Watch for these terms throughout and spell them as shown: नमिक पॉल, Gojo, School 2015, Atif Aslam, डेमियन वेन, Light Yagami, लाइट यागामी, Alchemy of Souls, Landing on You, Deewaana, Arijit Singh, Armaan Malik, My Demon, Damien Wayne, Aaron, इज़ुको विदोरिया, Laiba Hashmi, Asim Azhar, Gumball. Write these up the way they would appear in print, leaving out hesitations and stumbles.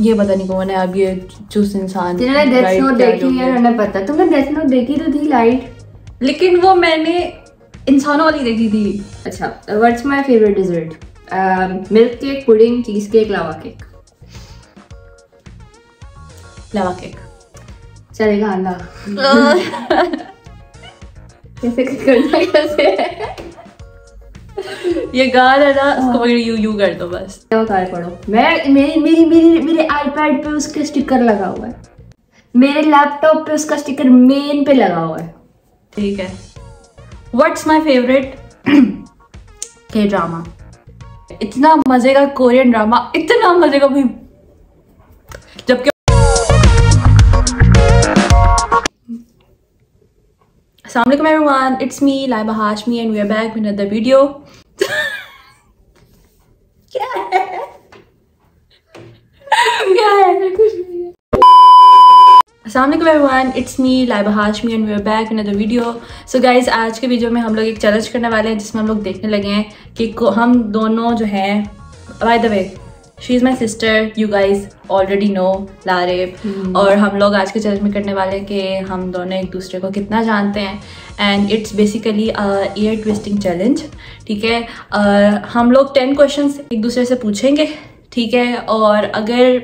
ये पता नहीं कौन है अब ये चूस इंसान जिन्होंने डेथ नोट देखी है उन्हें पता। तुमने डेथ नोट देखी तो थी लाइट, लेकिन वो मैंने इंसानों वाली देखी थी। अच्छा what's my favourite dessert? Milk cake, pudding, cheese cake, lava cake. Lava cake चलेगा अंडा कैसे करना कैसे ये गाना ना उसको यू कर दो बस। क्या करो मैं मेरे आईपैड पे उसका स्टिकर लगा हुआ है, मेरे लैपटॉप पे उसका स्टिकर मेन पे लगा हुआ है। ठीक है what's my favourite K drama? इतना मजे का कोरियन ड्रामा, इतना मजे का भी, जबकि Assalamu alaikum everyone, it's me Laiba Hashmi and we are back with another video। क्या है क्या है कुछ नहीं है। Assalamu alaikum everyone, it's me Laiba Hashmi and we are back with another video। So guys आज के वीडियो में हम लोग एक चैलेंज करने वाले हैं जिसमें हम लोग देखने लगे हैं कि हम दोनों जो हैं, by the way she is my sister, you guys already know Lareb, और हम लोग आज के चैलेंज में करने वाले हैं कि हम दोनों एक दूसरे को कितना जानते हैं। And it's basically ear twisting challenge. ठीक है हम लोग 10 क्वेश्चंस एक दूसरे से पूछेंगे। ठीक है और अगर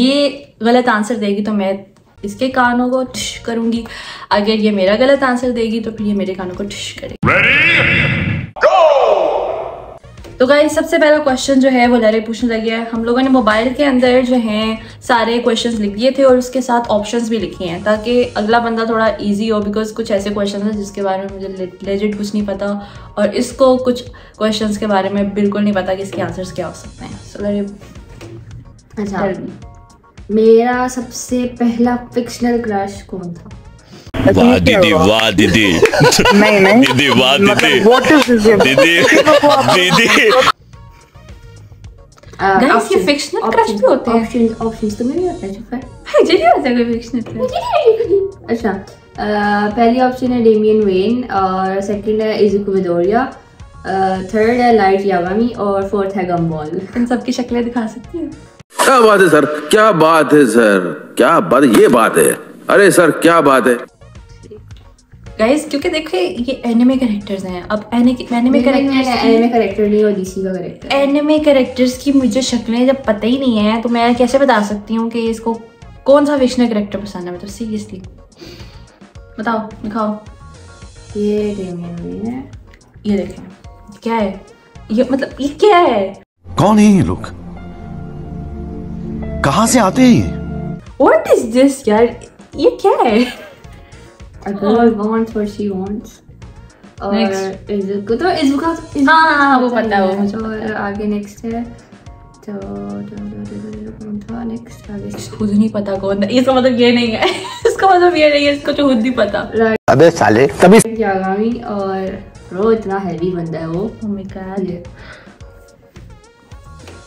ये गलत आंसर देगी तो मैं इसके कानों को ठश करूँगी, अगर ये मेरा गलत आंसर देगी तो फिर ये मेरे कानों को ठश करेगी। तो गाइस सबसे पहला क्वेश्चन जो है वो लारे पूछने लगी है। हम लोगों ने मोबाइल के अंदर जो हैं सारे क्वेश्चंस लिख दिए थे और उसके साथ ऑप्शंस भी लिखे हैं ताकि अगला बंदा थोड़ा इजी हो, बिकॉज कुछ ऐसे क्वेश्चंस हैं जिसके बारे में मुझे लेजिट कुछ नहीं पता और इसको कुछ क्वेश्चंस के बारे में बिल्कुल नहीं पता कि इसके आंसर्स क्या हो सकते हैं। सो लारे अच्छा मेरा सबसे पहला फिक्शनल क्रश कौन था? वाह दीदी वाह दीदी नहीं नहीं दीदी वाह दीदी दीदी गाइस ये फिक्शनल क्रश भी होते हैं। ऑप्शंस ऑप्शंस तुम्हें भी होता है? चुप है जी होता है फिक्शनल। अच्छा पहली ऑप्शन है डेमियन वेन और सेकंड है इज़ुको विदोरिया, थर्ड है लाइट यागामी और फोर्थ है गम्बॉल। इन सबकी शक्लें दिखा सकती हैं? क्या बात है सर, क्या बात है सर, क्या बात ये बात है, अरे सर क्या बात है गाइस, क्योंकि देखो ये एनिमे कैरेक्टर्स हैं। अब एनिमे कैरेक्टर नहीं और डीसी का कैरेक्टर, एनिमे कैरेक्टर्स की मुझे शक्लें जब पता ही नहीं है तो मैं कैसे बता सकती हूँ कि इसको कौन सा फिक्शनल कैरेक्टर पसंद है। मतलब सीरियसली बताओ दिखाओ। ये डेमियन है, ये देखें क्या है ये, मतलब ये क्या है, कौन है ये लोग, कहाँ से आते हैं, व्हाट इज दिस यार, ये क्या है? A girl wants what she wants. Next Izuku तो Izuku हाँ वो पता है, वो मुझे और आगे next है तो कौन था next आगे खुद नहीं पता कौन था। इसका मतलब ये नहीं है, इसका मतलब ये नहीं है, इसको तो खुद नहीं पता। अबे साले तभी यागामी और रो इतना हेवी बंदा है वो, oh my god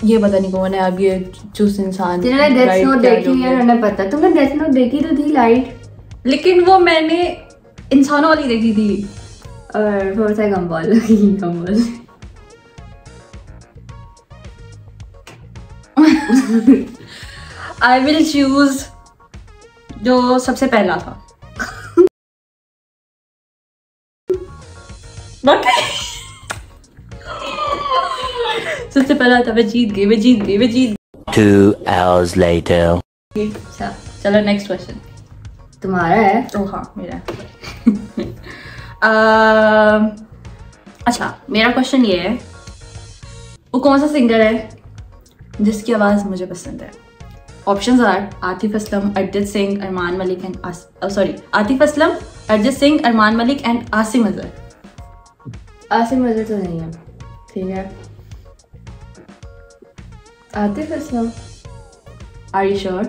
ये पता नहीं कौन है अब ये चूस इंसान जिन्होंने डेथ नोट देखी है उन्हें पता। तुमने डेथ नोट देखी तो थी लाइट, लेकिन वो मैंने इंसानों वाली देखी थी। और बहुत सा गम्बॉल गम्बॉल आई विल चूज जो सबसे पहला था सबसे पहला था, वे जीत गए, वे जीत गए, वे जीत गए। 2 hours later चलो नेक्स्ट क्वेश्चन तुम्हारा है? ओ हाँ मेरा अच्छा मेरा क्वेश्चन ये है, वो कौन सा सिंगर है जिसकी आवाज़ मुझे पसंद है? Options are Atif Aslam, Arijit Singh, Armaan Malik and sorry Atif Aslam, Arijit Singh, Armaan Malik and Asim Azhar. Asim Azhar तो नहीं है। ठीक है Atif Aslam. Are you sure?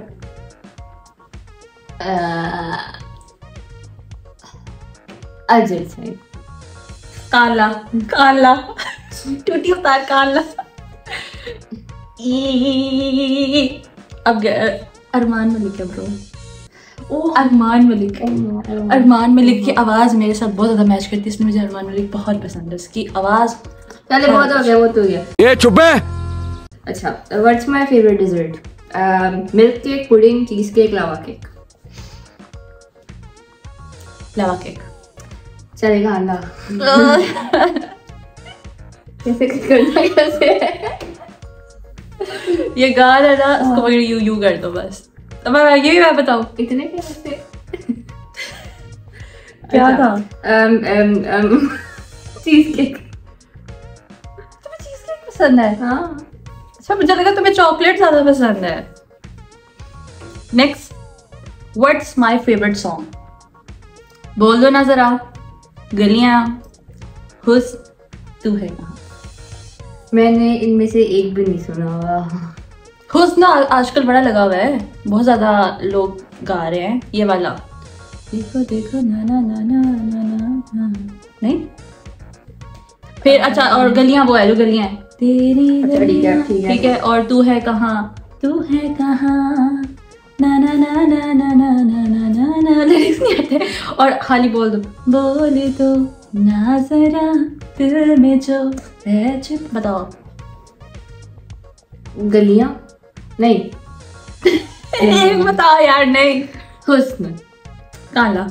Ajay Singh काला काला टूटी उतार काला। अब अरमान मलिक है ब्रो, ओह अरमान मलिक, अरमान मलिक की आवाज़ मेरे साथ बहुत ज़्यादा मैच करती है, इसलिए मुझे अरमान मलिक बहुत पसंद है, उसकी आवाज़। चले बहुत हो गया, वो तो गया ये चुप है। अच्छा what's my favourite dessert? Milk cake, pudding, cheese cake, lava cake. Lava cake चलेगा अंडा। कैसे करना कैसे है? ये गाल है ना, उसको यू यू कर दो बस। अब ये भी मैं बताऊं इतने कैसे क्या था? चीज केक। तुम्हें चीज केक पसंद है? हाँ। अच्छा, मुझे लगा तुम्हें चॉकलेट ज्यादा पसंद है। Next, what's my favourite song? बोल दो ना जरा। गलियां, हुस्न, तू है कहाँ। मैंने इनमें से एक भी नहीं सुना। हुस्न आजकल बड़ा लगा हुआ है, बहुत ज्यादा लोग गा रहे हैं ये वाला। देखो देखो ना ना ना ना ना ना नहीं फिर। अच्छा, और गलियां वो है जो गलियां है तेरी। ठीक है, और तू है कहाँ, तू है कहाँ ना ना ना ना ना ना ना ना ना लिरिक्स नहीं आते। और खाली बोल दो, बोले तो ना जरा दिल में जो है। बताओ। गलियां नहीं। एक बताओ यार। नहीं, हुस्न काला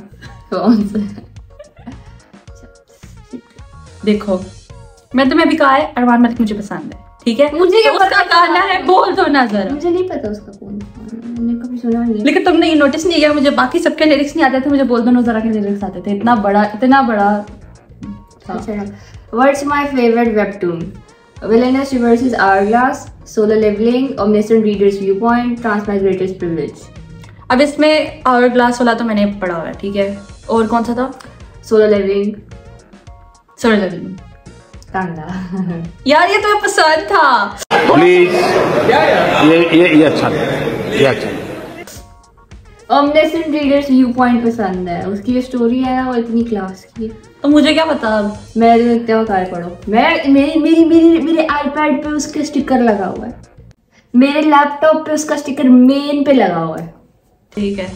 कौन सा? देखो, मैं तुम्हें अभी कहा है अरमान मलिक मुझे पसंद है, ठीक है। मुझे क्या पता गाना है बोल दो ना जरा। मुझे नहीं पता उसका कौन सा, मैंने कभी सुना नहीं। लेकिन तुमने ये नोटिस नहीं किया, मुझे बाकी सबके लिरिक्स नहीं आते थे, मुझे बोल दो ना जरा के लिरिक्स आते थे। इतना बड़ा what's my favourite webtoon? Villainous reverses hourglass, solo levelling, omniscient readers view point, ट्रांसमाइग्रेटर्स privilege. अब इसमें आवरग्लास वाला तो मैंने पढ़ा हुआ है, ठीक है। और कौन सा था? सोलो लेवलिंग यार ये तो पसंद था। प्लीज ये अच्छा ओमनिसेंट रीडर्स व्यू पॉइंट पसंद है। उसकी जो स्टोरी है ना, वो इतनी क्लास की है। तो मुझे क्या पता, मैं क्या पढ़ो। मेरे आईपैड पे उसका स्टिकर लगा हुआ है, मेरे लैपटॉप पे उसका स्टिकर मेन पे लगा हुआ है, ठीक है।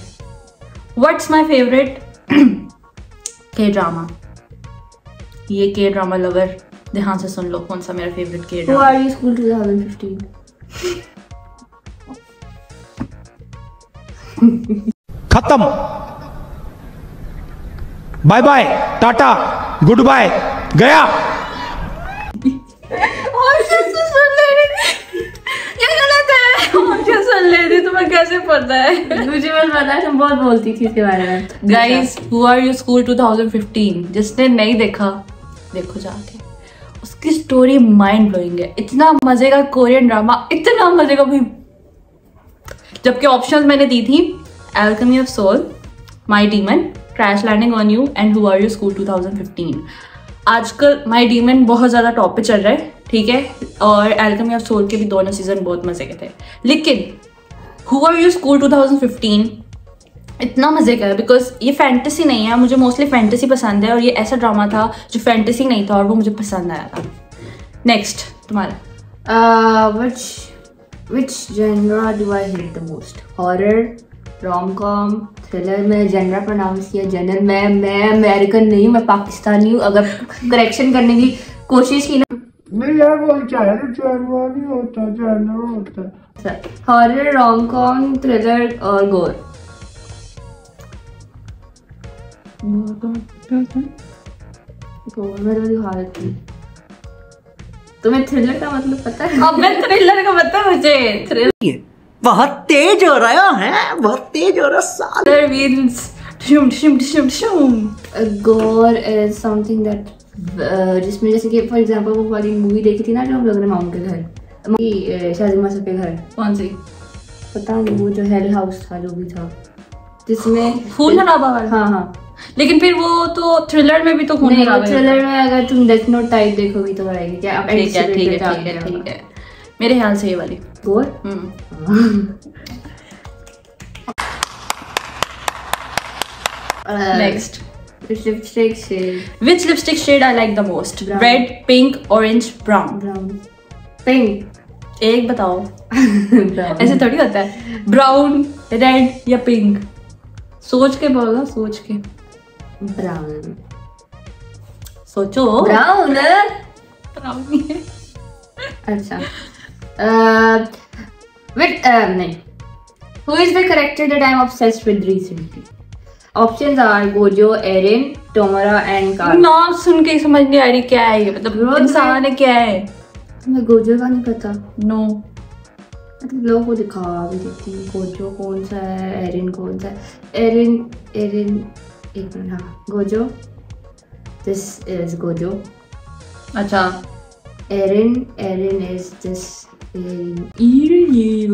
What's my favourite K drama? ये के ड्रामा लवर ध्यान से सुन लो कौन सा मेरा फेवरेट के ड्रामा है। स्कूल 2015 खत्म, bye bye, tata, good bye, गया। और सुन ले रही, ये गलत है। और सुन ले रही, तुम्हें कैसे पता है? मुझे बस पता है तुम बहुत बोलती थी इसके बारे में। Guys, who are you school 2015, जिसने नहीं देखा देखो जाके, उसकी स्टोरी माइंड ब्लोइंग है। इतना मजे का कोरियन ड्रामा, इतना मजे का। जबकि ऑप्शंस मैंने दी थी alchemy of soul, my demon, crash landing on you and who are you school 2015। आजकल माय डीमन बहुत ज़्यादा टॉप पे चल रहा है, ठीक है। और एल्केमी ऑफ सोल के भी दोनों सीजन बहुत मज़े के थे। लेकिन हु आर यू स्कूल 2015 इतना मज़े का है बिकॉज ये फैंटेसी नहीं है। मुझे मोस्टली फैंटेसी पसंद है और ये ऐसा ड्रामा था जो फैंटेसी नहीं था और वो मुझे पसंद आया था। नेक्स्ट, तुम्हारा। Which genre do I hate the most? Horror, rom com, thriller. मैंने जेनरा प्रोनाउंस किया जेनर। मैं अमेरिकन नहीं हूँ, मैं पाकिस्तानी हूँ। अगर करेक्शन करने की कोशिश की ना, नहीं यार वो जेनरा नहीं होता, जेनरा होता। हॉरर, रॉम कॉम, थ्रिलर और गोर। गोर मेरे वाली हालत थी। तुम्हें थ्रिलर का मतलब पता है? अब मैं थ्रिलर का पता है मुझे। थ्रिलर बहुत तेज हो रहा है, बहुत तेज हो रहा साल। गोर इज समथिंग दैट, जिसमें जैसे कि फॉर एग्जांपल वो वाली मूवी देखी थी ना जो हम लोगों ने मामू के घर, शाजिमा साहब के घर। कौन सी? पता नहीं, वो जो हेल हाउस था, जो भी था जिसमें खून खराबा वाला। हाँ, लेकिन फिर वो तो थ्रिलर में भी तो खून खराबा। थ्रिलर में अगर तुम डेथ नोट टाइप देखोगी तो आएगी। ठीक है मेरे ख्याल से ये वाली गोर। Next, which lipstick shade I like the most? Red, pink, orange, brown. Pink. एक बताओ। ऐसे थोड़ी होता है। ब्राउन, रेड या पिंक? सोच के बोलो, सोच के। ब्राउन सोचो। Brown brown. अच्छा, नहीं. Who is the character that I am obsessed with recently? Options are Gojo, Aaron, Tomara and Carl. नाम सुन के समझ नहीं आ रही क्या है ये, मतलब इंसान है क्या है. मैं गोजो का नहीं पता. No. लोगों को दिखा भी देती हूँ गोजो कौन सा है, एरिन कौन सा है. एरिन एक मिनट, हाँ गोजो. This is Gojo. अच्छा एरिन इज दिस. एरिन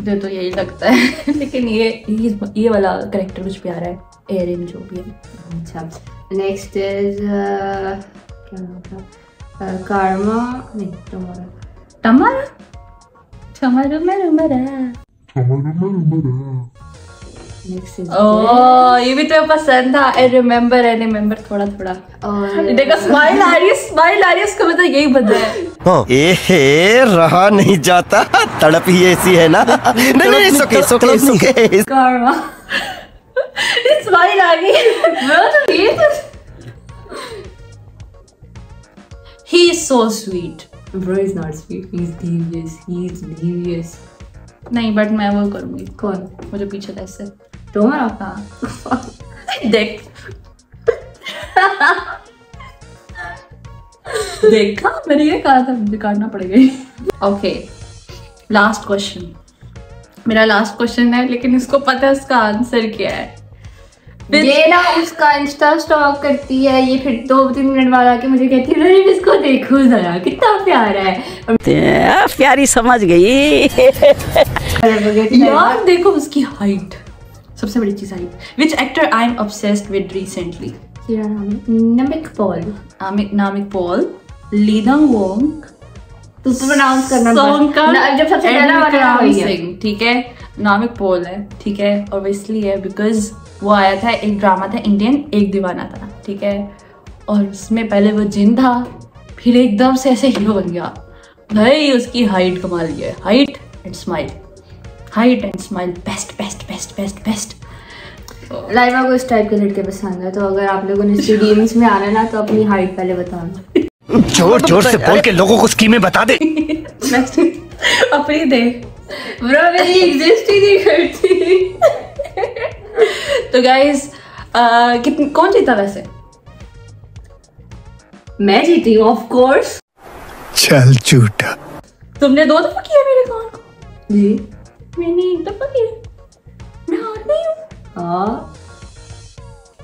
मुझे तो यही लगता है. लेकिन ये वाला करेक्टर मुझे प्यारा है, एरिन जो भी है. अच्छा नेक्स्ट इज कार्मा. नहीं टमारा. टमारा टमारा ओह ये भी तो पसंद था. आई रिमेम्बर थोड़ा थोड़ा. देखो स्माइल आ रही है, उसको मतलब यही बता है. एहे रहा नहीं जाता, तड़प ही ऐसी है ना. नहीं इसके कार्मा स्माइल आ रही है. He is so sweet. Bro is not sweet. He is devious. नहीं but मैं वो करूँगी. कौन? मुझे पीछे ऐसे. तुम्हारा हाँ. देख. देखा मैंने ये कहा था, मुझे काटना पड़ गई. Okay. Last question. मेरा last question है, लेकिन इसको पता है उसका आंसर क्या है. ये ना उसका इंस्टा स्टॉक करती है ये, फिर 2-3 मिनट बाद आके मुझे कहती है इसको देखो जरा कितना प्यारा है. प्यारी समझ गई. यार देखो उसकी हाइट, सबसे बड़ी चीज height. Which actor I am obsessed with recently? नमिक पॉल. Namik Paul, लीदंग Wong. तो प्रोनाउंस करना सॉन्ग जब सबसे ज्यादा वाला सिंह. ठीक है नामिक पॉल है. ठीक है और इसलिए है बिकॉज वो आया था, एक ड्रामा था इंडियन, एक दीवाना था. ठीक है और उसमें पहले वो जिन था, फिर एकदम से ऐसे हीरो बन गया भाई. उसकी हाइट कमाल की है. Height and smile, best best. Laiba को इस टाइप के लड़के पसंद है, तो अगर आप लोगों ने स्टेडियम्स में आना ना तो अपनी हाइट पहले बताना. जोर जोर से बोल के लोगों को स्कीमें बता दे. अपनी दे ब्रो मेरी एग्जिस्ट ही नहीं करती. तो गाइज कौन जीता? वैसे मैं जीती हूँ ऑफ कोर्स. चल झूठा. तुमने 2 दफा किया मेरे कान को. जी मैंने 1 दफा किया. मैं हार गई हूँ. हाँ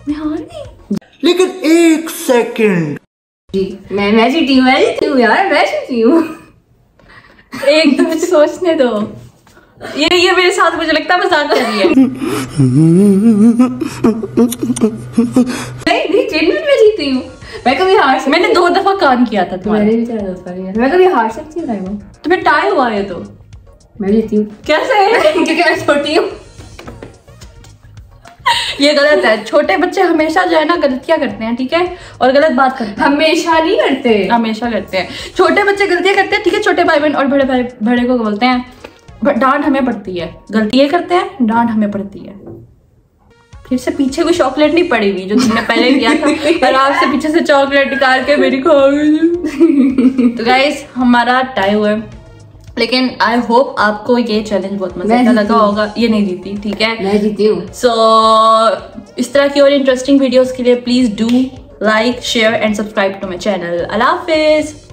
मैं हार गई, लेकिन 1 सेकंड. जी मैं जीती हूँ, यार मैं जीती हूँ. एकदम सोचने दो. ये मेरे साथ मुझे लगता है मजाक कर रही है. नहीं जेन्युइन में जीती हूँ मैं. कभी हार, मैंने 2 दफा कान किया था तुम्हारा. मैंने भी 4 दफा किया. मैं कभी हार सकती हूँ. तुम्हें टाई हुआ है तो मैं जीती हूँ. कैसे? क्योंकि मैं छोटी हूँ. ये गलत है. छोटे बच्चे हमेशा जो है ना गलतियां करते हैं. ठीक है और गलत बात करते हैं. हमेशा नहीं करते, हमेशा करते हैं. छोटे बच्चे गलतियां करते हैं. ठीक है छोटे भाई बहन और बड़े भाई बड़े को बोलते हैं डांट हमें पड़ती है. गलतियां करते हैं, डांट हमें पड़ती है. फिर से पीछे कोई चॉकलेट नहीं पड़ी हुई जो तुमने पहले किया था. और आपसे पीछे से चॉकलेट निकाल के मेरी खा गई. तो गाइस हमारा टाई हुआ है, लेकिन आई होप आपको ये चैलेंज बहुत मजा लगा होगा. ये नहीं जीती. ठीक है मैं जीती हूँ. सो इस तरह की और इंटरेस्टिंग वीडियोज के लिए please do like share and subscribe to my channel. Allah Hafiz.